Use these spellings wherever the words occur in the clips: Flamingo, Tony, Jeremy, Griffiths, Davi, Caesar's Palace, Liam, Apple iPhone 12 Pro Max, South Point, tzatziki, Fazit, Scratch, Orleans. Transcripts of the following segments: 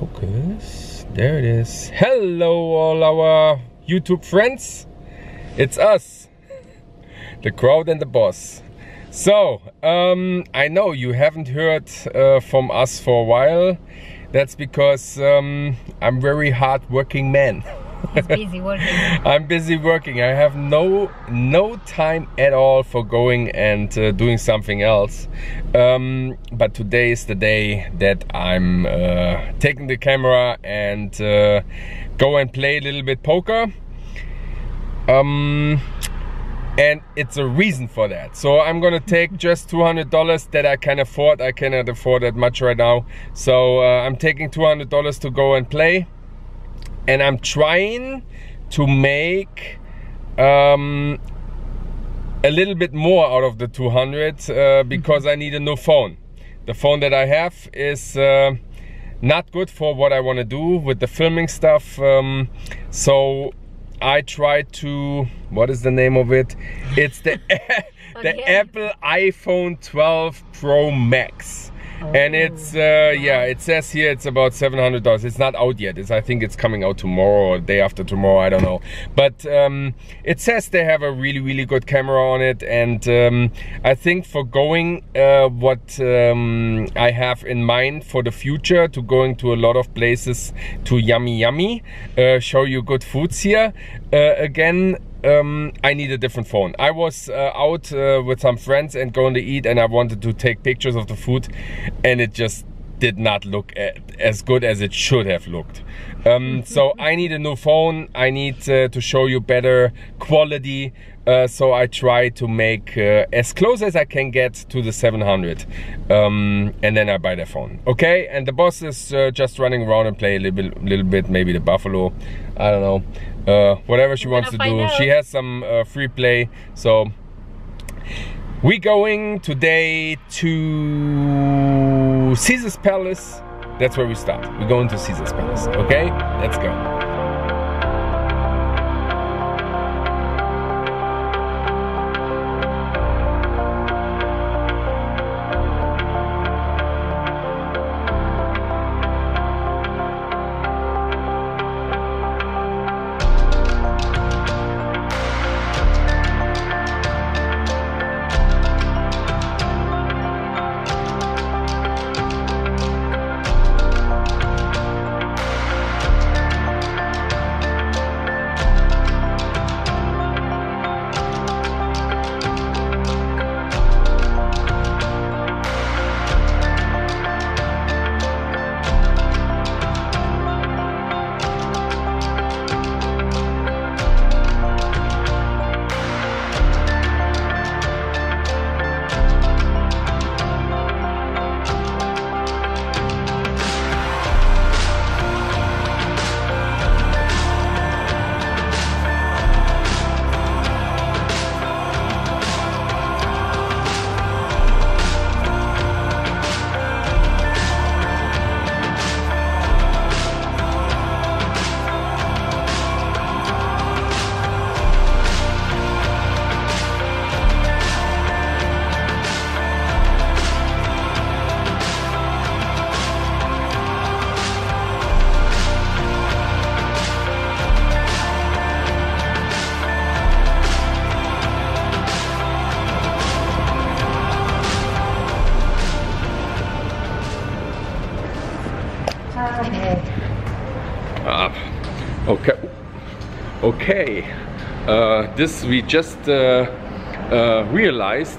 focus. There it is. Hello all our YouTube friends. It's us, the crowd and the boss. So I know you haven't heard from us for a while. That's because I'm very hard working man. He's busy working. I'm busy working. I have no time at all for going and doing something else. But today is the day that I'm taking the camera and go and play a little bit poker. And it's a reason for that. So I'm gonna take just $200 that I can afford. I cannot afford that much right now. So I'm taking $200 to go and play. And I'm trying to make a little bit more out of the 200 because I need a new phone. The phone that I have is not good for what I want to do with the filming stuff. So I try to, what is the name of it? It's the, the Apple iPhone 12 Pro Max. And it's yeah, it says here it's about $700. It's not out yet. It's, I think it's coming out tomorrow or day after tomorrow, I don't know. But it says they have a really good camera on it, and I think for going what I have in mind for the future, to going to a lot of places, to yummy, show you good foods here again. I need a different phone. I was out with some friends and going to eat, and I wanted to take pictures of the food, and it just did not look as good as it should have looked. So I need a new phone. I need to show you better quality. So I try to make as close as I can get to the 700, and then I buy the phone. Okay, and the boss is just running around and play a little bit, maybe the buffalo, I don't know. Whatever she wants to do. She has some free play. So we going today to Caesar's Palace. That's where we start. We're going to Caesar's Palace. Okay, let's go. Okay, this we just realized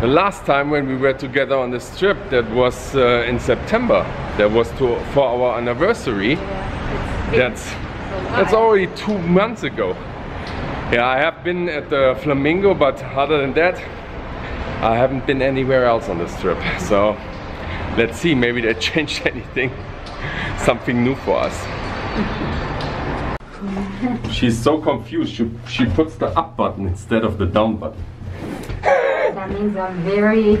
the last time when we were together on this trip. That was in September. That was for our anniversary. Yeah, that's already 2 months ago. Yeah, I have been at the Flamingo, but other than that, I haven't been anywhere else on this trip. So let's see, maybe they changed anything, something new for us. She's so confused. She puts the up button instead of the down button. That means I'm very...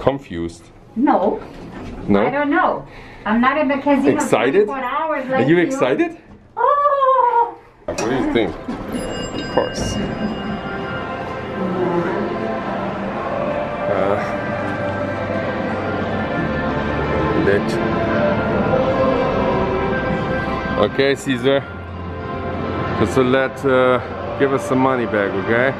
confused. No. No? I don't know. I'm not in the casino. Excited? For 24 hours like Are you excited? Oh! What do you think? Of course. That... Okay, Caesar, just to give us some money back, okay?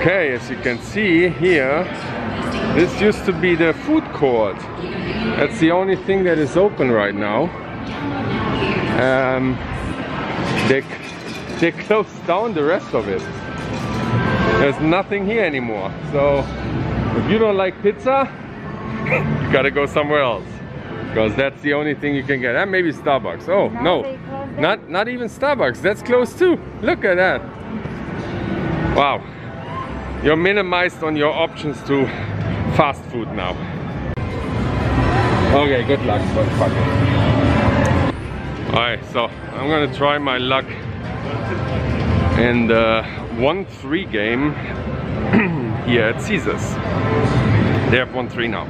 Okay, as you can see here, this used to be the food court. That's the only thing that is open right now. They closed down the rest of it. There's nothing here anymore. So if you don't like pizza, you gotta go somewhere else, because that's the only thing you can get. And maybe Starbucks. Oh no, not even Starbucks. That's closed too. Look at that. Wow. You're minimized on your options to fast food now. Okay, good luck. Alright, so I'm gonna try my luck in the 1-3 game here at Caesar's. They have 1-3 now.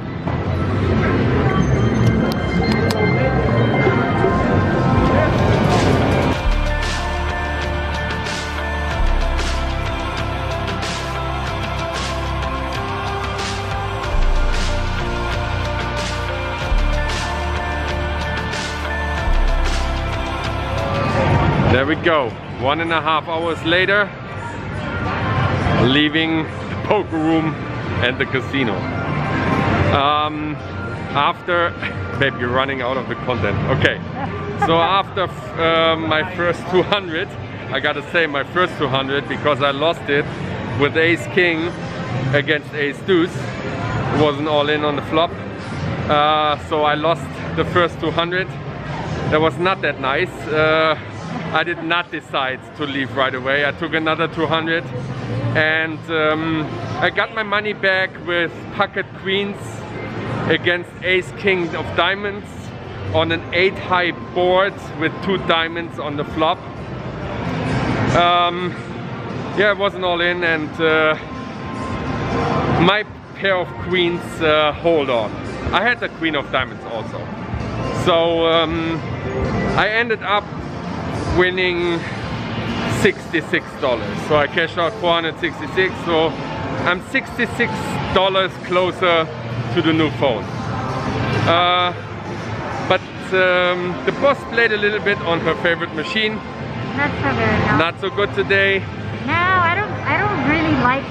There we go, 1.5 hours later, leaving the poker room and the casino. After, babe, you're running out of the content. Okay, so after my first 200, I gotta say my first 200, because I lost it with Ace King against Ace Deuce. It wasn't all in on the flop. So I lost the first 200. That was not that nice. I did not decide to leave right away. I took another 200 and I got my money back with pocket queens against ace king of diamonds on an 8-high board with 2 diamonds on the flop. Yeah, it wasn't all in, and my pair of queens hold on. I had the queen of diamonds also. So I ended up winning $66. So I cashed out 466, so I'm $66 closer to the new phone. But the boss played a little bit on her favorite machine. Not so good. No. Not so good today. No, I don't really like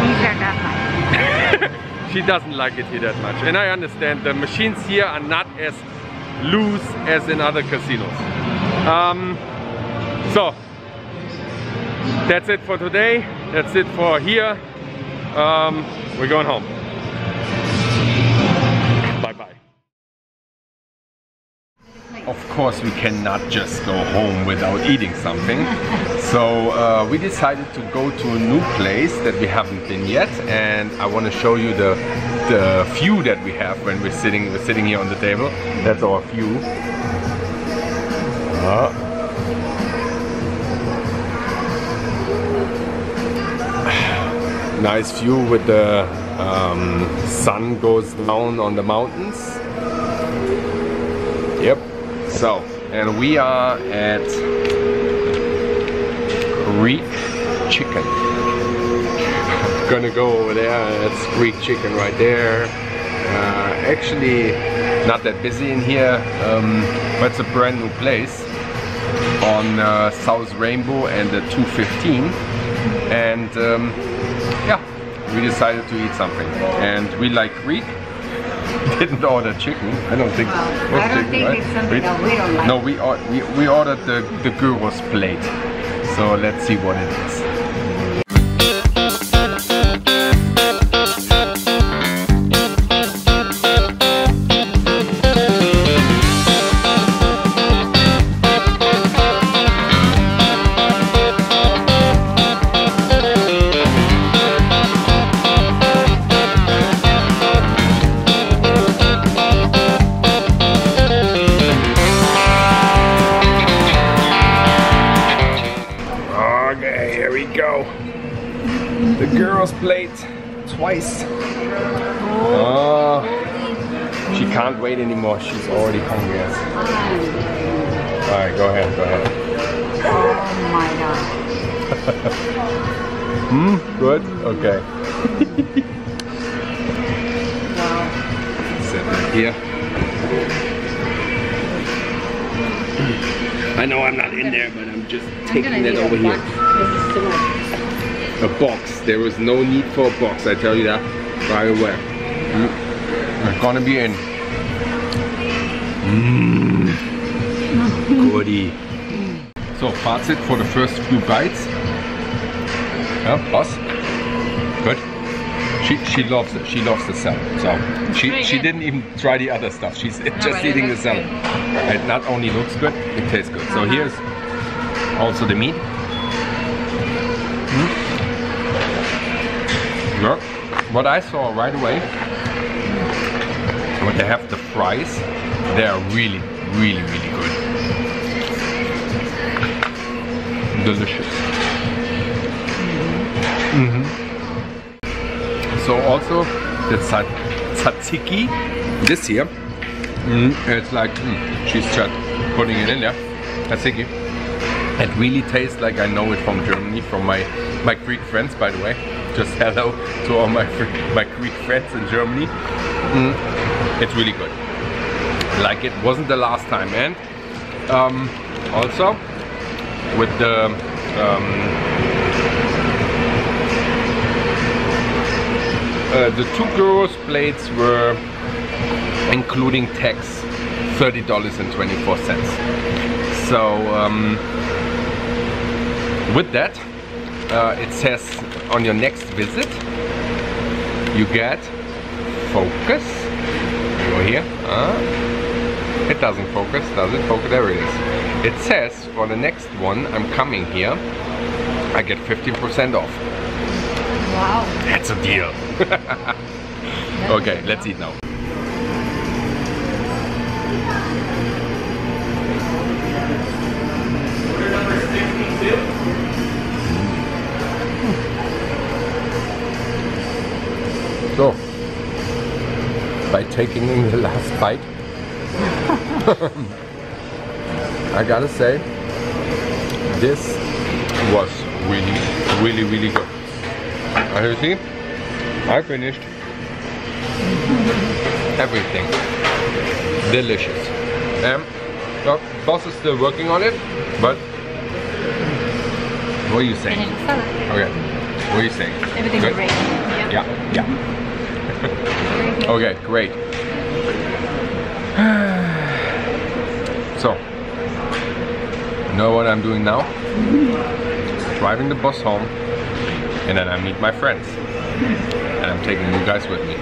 Caesar that much. She doesn't like it here that much, and I understand. The machines here are not as loose as in other casinos. So that's it for today. That's it for here. We're going home. Bye-bye. Of course, we cannot just go home without eating something. So we decided to go to a new place that we haven't been yet, and I want to show you the view that we have when we're sitting here on the table. That's our view. Nice view with the sun goes down on the mountains. Yep. So, and we are at Greek Chicken. Gonna go over there. That's Greek Chicken right there. Actually, not that busy in here, but it's a brand new place on South Rainbow and the 215, and yeah, we decided to eat something, and we like Greek. Didn't order chicken. I don't think. Well, I don't chicken, think right? It's something that we don't like. No, we ordered the gyros plate. So let's see what it is. Twice. Oh, she can't wait anymore. She's already hungry. Alright, go ahead, go ahead. Oh my god. Good? Okay. here. I know I'm not in there, but I'm just taking that over here. A box. There was no need for a box. I tell you that right away. I'm gonna be in. Goodie. So, Fazit for the first few bites. Yeah, boss. Good. She loves it. She loves the salad. So she didn't even try the other stuff. She's just eating the salad. It not only looks good, it tastes good. So here's also the meat. Yeah. What I saw right away, when they have the fries, they are really, really, really good. Delicious. So also the tzatziki, this here, it's like she's just putting it in there. Tzatziki. It really tastes like I know it from Germany, from my Greek friends, by the way. Just hello to all my Greek friends in Germany. It's really good. Like it wasn't the last time, and also with the the two girls' plates were, including tax, $30.24. So with that, it says on your next visit you get focus. Over here, it doesn't focus, does it? Focus. There it is. It says for the next one I'm coming here, I get 15% off. Wow. That's a deal. Okay, let's eat now. So, by taking in the last bite, I gotta say, this was really, really, really good. As you see, I finished everything. Delicious. The boss is still working on it, but what are you saying? Okay. What are you saying? Everything's good. Great. Yeah. Yeah. Okay, great. So, you know what I'm doing now? Driving the boss home. And then I meet my friends. And I'm taking you guys with me.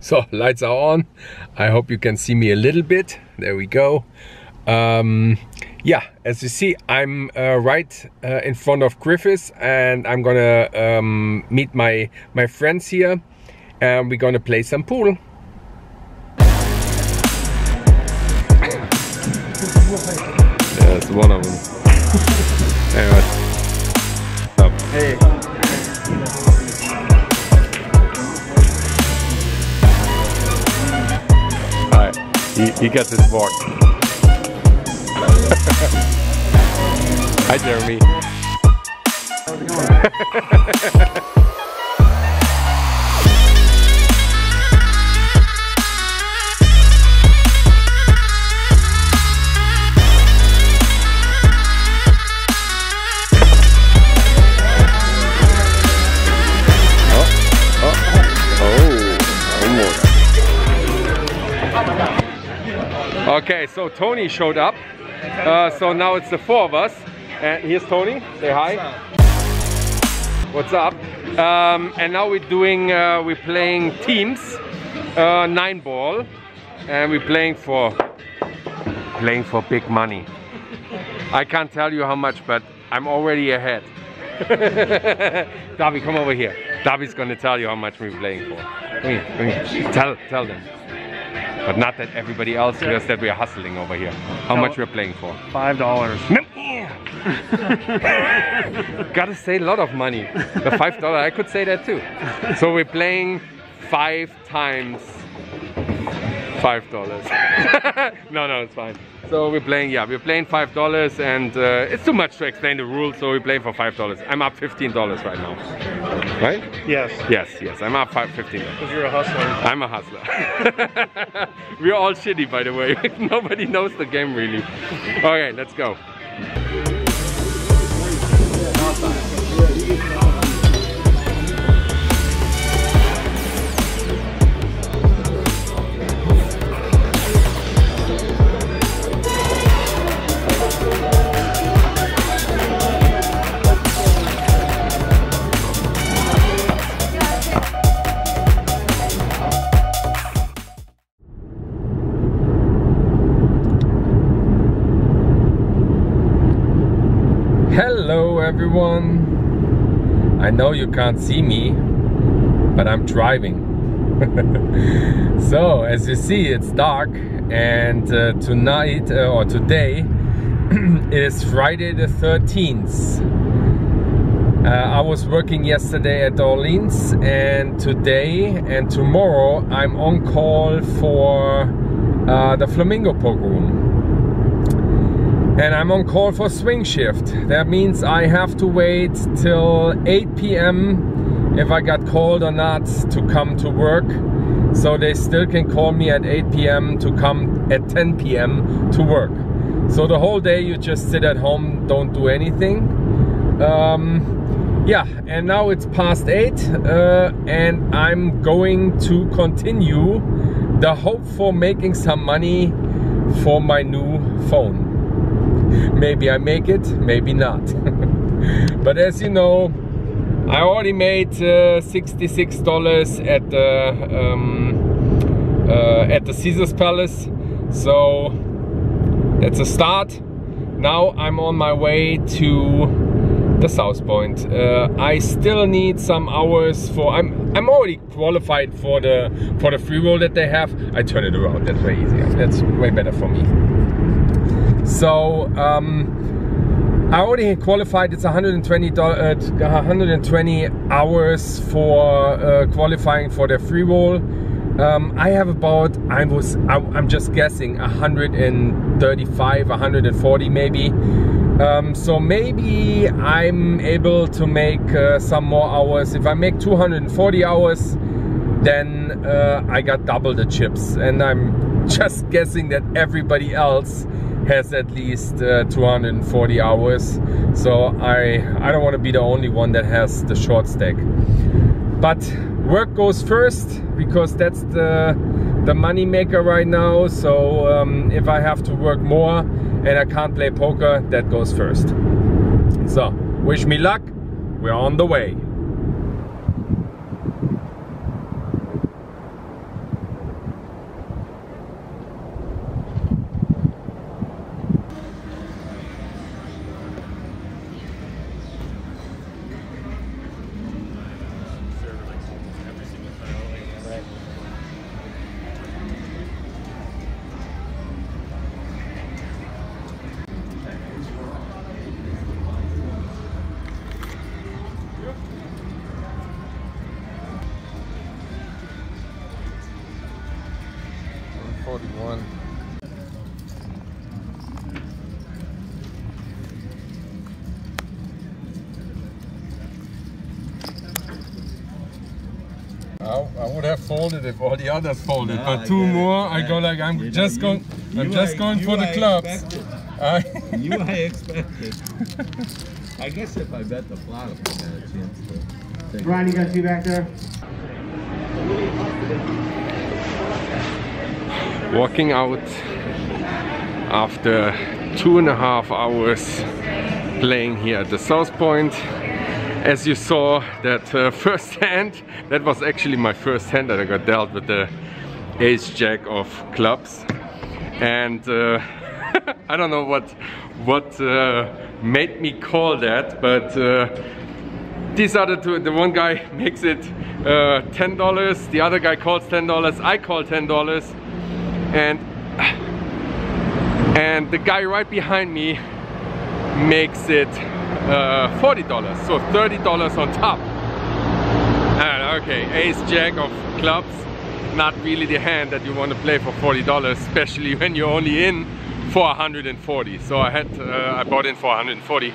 So, lights are on. I hope you can see me a little bit. There we go. Yeah, as you see, I'm right in front of Griffiths, and I'm gonna meet my friends here, and we're gonna play some pool. That's one of them. Anyway. So. Hey. He got this walk. Hi, Jeremy. How's it going? Oh, oh, oh. Okay, so Tony showed up, so now it's the four of us, and here's Tony, say hi. What's up? And now we're playing teams, 9-ball, and we're playing for big money. I can't tell you how much, but I'm already ahead. Davi, come over here. Davi's gonna tell you how much we're playing for. Come here. Tell them. But not that everybody else hears that we're hustling over here. How much we're playing for? $5. Gotta say a lot of money. The $5, I could say that too. So we're playing 5 times $5. No, it's fine. So we're playing $5, and it's too much to explain the rules, so we play for $5. I'm up $15 right now. Right? Yes. Yes, I'm up $15. Because you're a hustler. I'm a hustler. We're all shitty, by the way. Nobody knows the game, really. Okay, let's go. Everyone, I know you can't see me, but I'm driving. So as you see, it's dark, and tonight or today is Friday the 13th. I was working yesterday at Orleans, and today and tomorrow I'm on call for the Flamingo pogrom. And I'm on call for swing shift. That means I have to wait till 8 p.m. if I got called or not to come to work. So they still can call me at 8 p.m. to come at 10 p.m. to work. So the whole day you just sit at home, don't do anything. And now it's past 8, and I'm going to continue the hope for making some money for my new phone. Maybe I make it, maybe not. But as you know, I already made $66 at the Caesar's Palace, so that's a start. Now I'm on my way to the South Point. I still need some hours for. I'm already qualified for the free roll that they have. I turn it around. That's way easier. That's way better for me. So I already qualified. It's $120 hours for qualifying for the free roll. I have about, I'm just guessing, 135, 140 maybe. So maybe I'm able to make some more hours. If I make 240 hours, then I got double the chips. And I'm just guessing that everybody else has at least 240 hours, so I don't want to be the only one that has the short stack. But work goes first, because that's the money maker right now. So if I have to work more and I can't play poker, that goes first. So wish me luck. We're on the way. I would have folded if all the others folded, no, but two more. I go like I'm just going for the clubs. You I expected. I guess if I bet the flop, I had a chance to take. Brian, you got you back there. Walking out after 2.5 hours playing here at the South Point. As you saw, that first hand, that was actually my first hand that I got dealt with the ace jack of clubs, and I don't know what made me call that, but these are the two. The one guy makes it $10, the other guy calls $10, I call $10, and the guy right behind me makes it $40, so $30 on top. And okay, ace jack of clubs, not really the hand that you want to play for $40, especially when you're only in for 140. So I bought in for 140.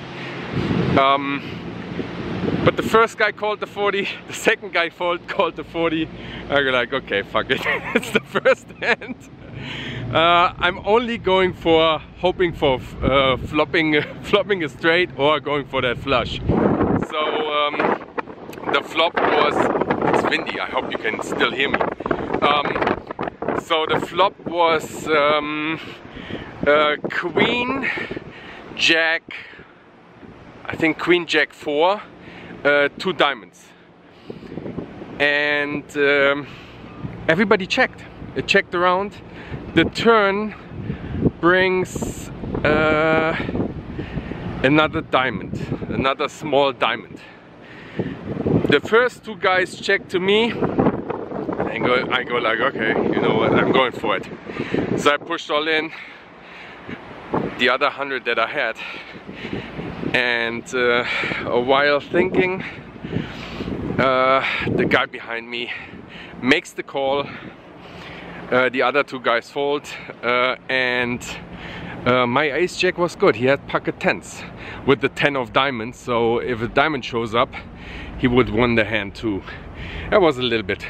But the first guy called the 40, the second guy called the 40. I was like, okay, fuck it, it's the first hand. I'm only going for, hoping for flopping a straight or going for that flush. So the flop was, it's windy, I hope you can still hear me. So the flop was Queen, Jack, I think Queen Jack 4. Two diamonds, and everybody checked. It checked around. The turn brings another diamond, another small diamond. The first two guys checked to me, and I go like, okay, you know what, I'm going for it. So I pushed all in, the other 100 that I had. And a while thinking, the guy behind me makes the call, the other two guys fold, and my ace jack was good. He had pocket tens with the 10 of diamonds, so if a diamond shows up, he would win the hand too. That was a little bit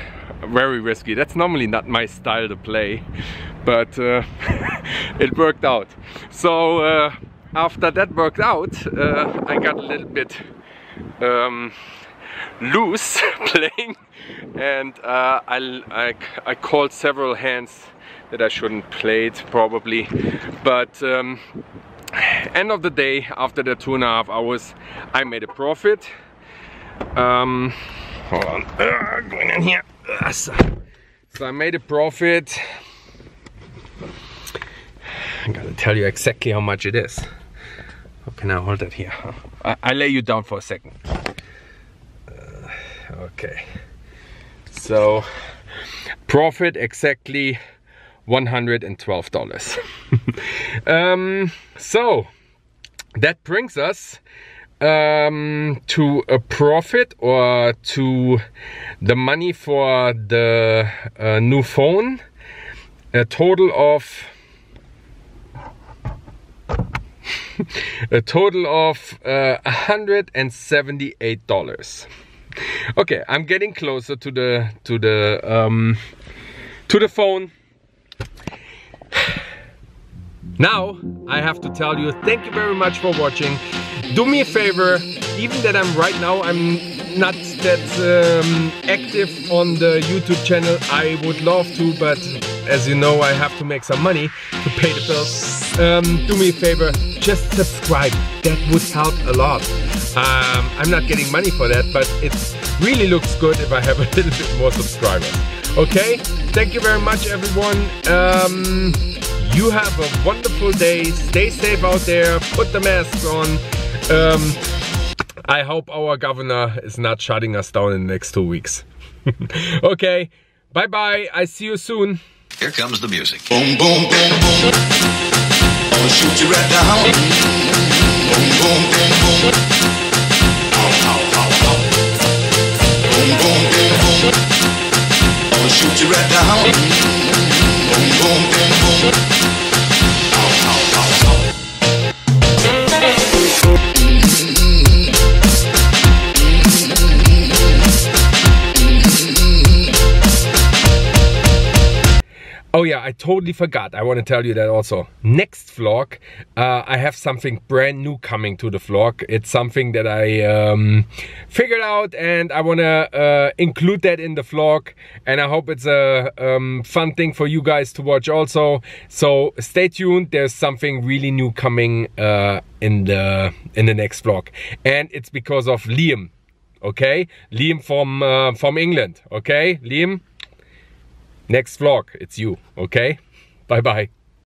very risky. That's normally not my style to play, but it worked out. So after that worked out, I got a little bit loose playing, and I called several hands that I shouldn't played probably, but end of the day, after the 2.5 hours, I made a profit. Hold on, going in here. So I made a profit. I gotta tell you exactly how much it is. How can I hold it here? I lay you down for a second. Okay. So, profit exactly $112. So, that brings us to a profit, or to the money for the new phone. A total of $178. Okay, I'm getting closer to the phone. Now I have to tell you, thank you very much for watching. Do me a favor, even that I'm right now, I'm not that active on the YouTube channel. I would love to, but as you know, I have to make some money to pay the bills. Do me a favor, just subscribe. That would help a lot. I'm not getting money for that, but it really looks good if I have a little bit more subscribers. Okay, thank you very much, everyone. You have a wonderful day. Stay safe out there. Put the masks on. I hope our governor is not shutting us down in the next 2 weeks. Okay, bye-bye. I see you soon. Here comes the music. Boom, boom, boom, boom. I'll shoot you right down. Boom, boom, boom, boom. Ow, ow, ow, ow. Boom, boom, boom, boom. I'll shoot you right down. Boom, boom, boom, boom. Ow, ow, ow, ow. Oh yeah, I totally forgot. I want to tell you that also. Next vlog, I have something brand new coming to the vlog. It's something that I figured out, and I want to include that in the vlog. And I hope it's a fun thing for you guys to watch also. So stay tuned. There's something really new coming in the next vlog. And it's because of Liam, okay? Liam from England, okay? Liam, Next vlog, it's you, okay? Bye-bye.